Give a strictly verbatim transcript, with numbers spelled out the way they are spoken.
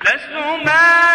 لست ما